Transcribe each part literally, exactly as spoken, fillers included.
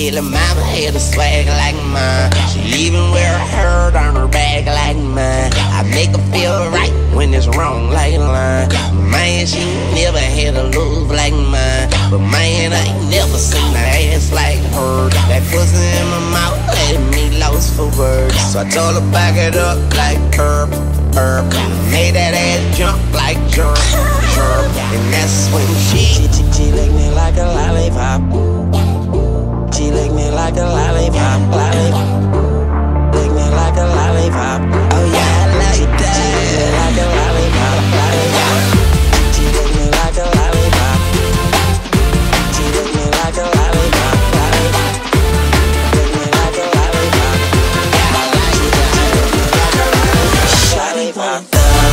Little mama had a swag like mine. She even wear a hurt on her back like mine. I make her feel right when it's wrong like line. Man, she never had a love like mine. But man, I ain't never seen her ass like her. That pussy in my mouth had me lost for words. So I told her back it up like herb, herb. Made that ass jump like jerk, jerk. And that's when she, she, she licked me like a lollipop. She lick me like a lollipop, lollipop. Lick me like a lollipop. Oh yeah, I like that. She lick me like a lollipop, lollipop. She lick me like a lollipop. She lick me like a lollipop, lollipop. Lick me like a lollipop. I like that. She lick me like a lollipop, lollipop.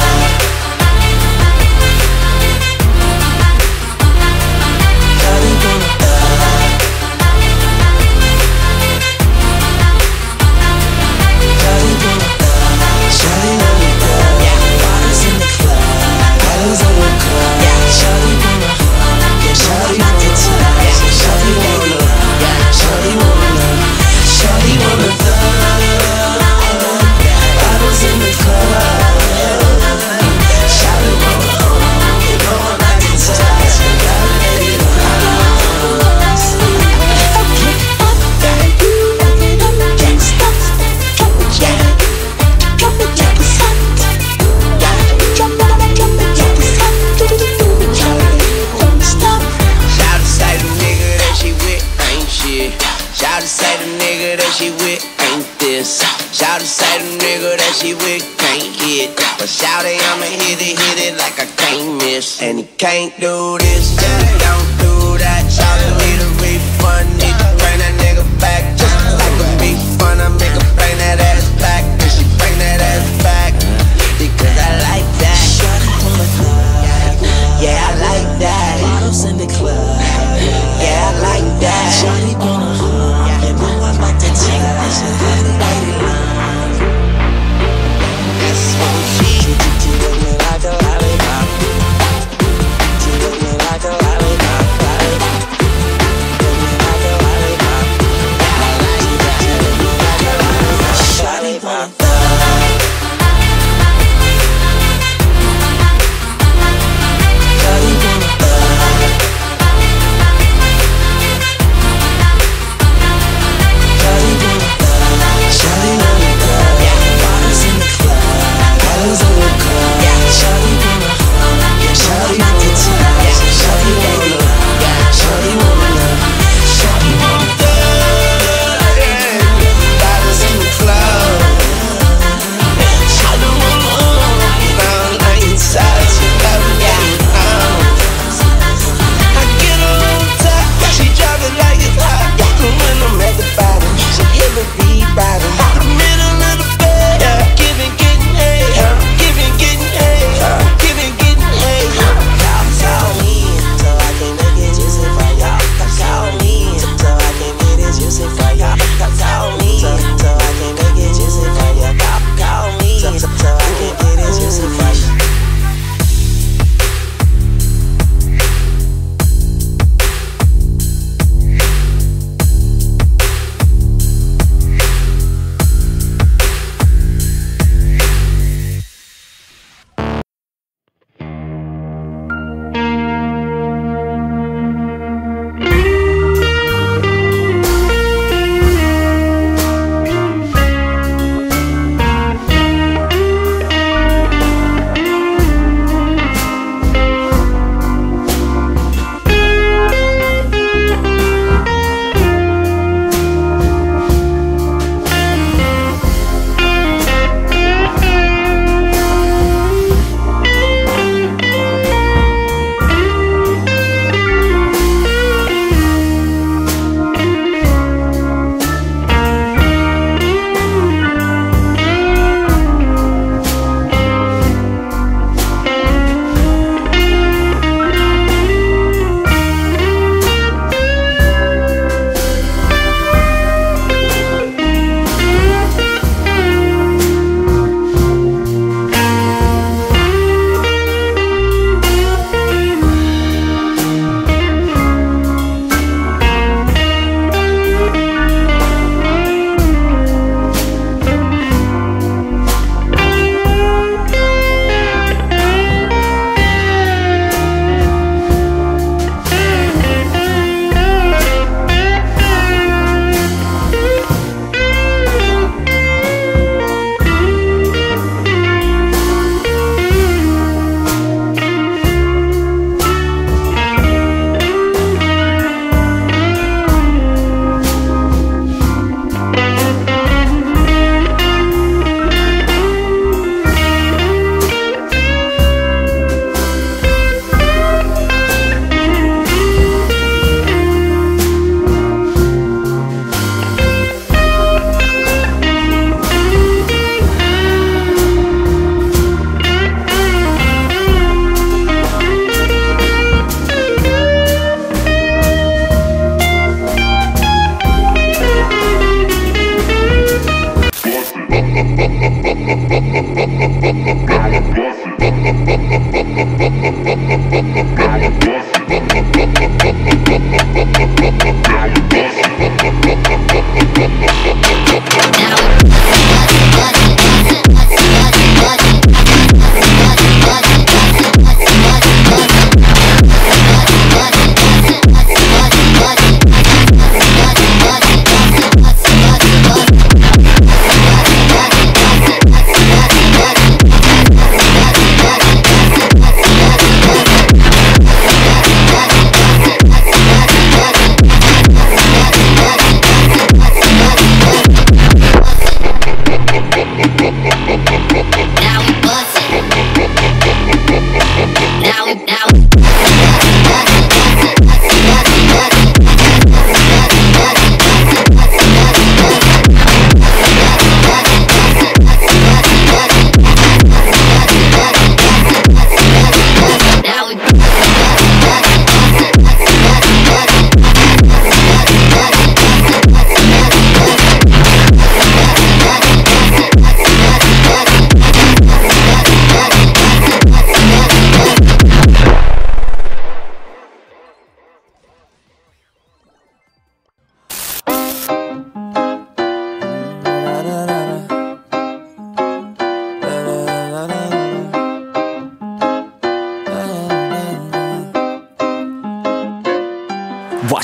Shouty say the nigga that she with ain't this. Shouty say the nigga that she with can't hit. But shouty, I'ma hit it, hit it like I can't miss. And he can't do this, yeah, don't do that. Shouty need a refund, need to bring that nigga back. Just like a beef fun, I make her bring that ass back. And she bring that ass back because I like that. Shouty from the club, yeah, I like that. Bottles in the club, yeah, I like that. Shouty wanna. Like a lollipop, lollipop. Lick me like a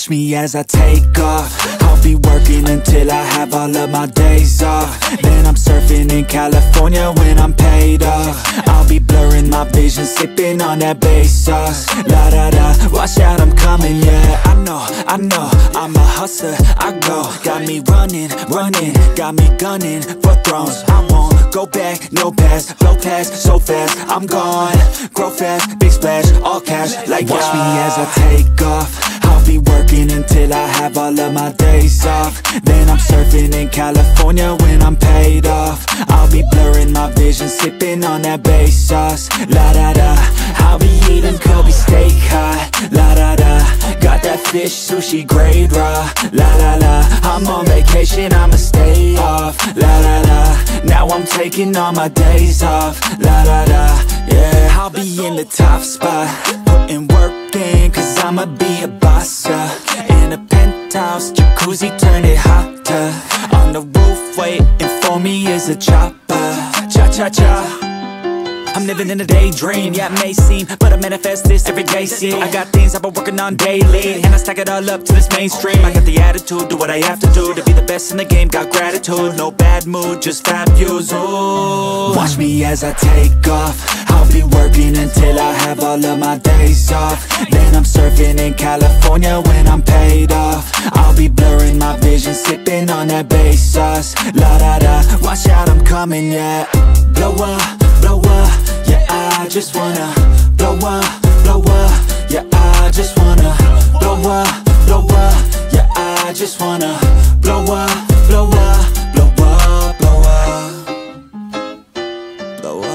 watch me as I take off. I'll be working until I have all of my days off. Then I'm surfing in California when I'm paid off. I'll be blurring my vision, sipping on that bass sauce. La da da, watch out, I'm coming, yeah. I know, I know, I'm a hustler, I go. Got me running, running, got me gunning for thrones. I won't go back, no pass, no pass, so fast, I'm gone. Grow fast, big splash, all cash, like watch me as I take off. I'll be working until I have all of my days off. Then I'm surfing in California when I'm paid off. I'll be blurring my vision, sipping on that bass sauce. La da da, I'll be eating Kobe steak hot. La da da, got that fish sushi grade raw. La la la, I'm on vacation, I'ma stay off. La la la, now I'm taking all my days off. La la la, yeah, I'll be in the top spot, putting work in, cause I'ma be a boss, yeah. In a penthouse, jacuzzi, turn it hotter. On the roof, waiting for me is a chopper. Cha-cha-cha, I'm living in a daydream. Yeah, it may seem, but I manifest this everyday scene. I got things I've been working on daily, and I stack it all up to this mainstream. I got the attitude, do what I have to do to be the best in the game, got gratitude. No bad mood, just fat views, ooh. Watch me as I take off. I'll be working until I have all of my days off. Then I'm surfing in California when I'm paid off. I'll be blurring my vision, sipping on that bass sauce. La-da-da, watch out, I'm coming, yeah. Blow up, blow up, yeah, I just wanna blow up, blow up, yeah, I just wanna blow up, blow up, yeah, I just wanna blow up, blow up, blow up, blow up, blow up.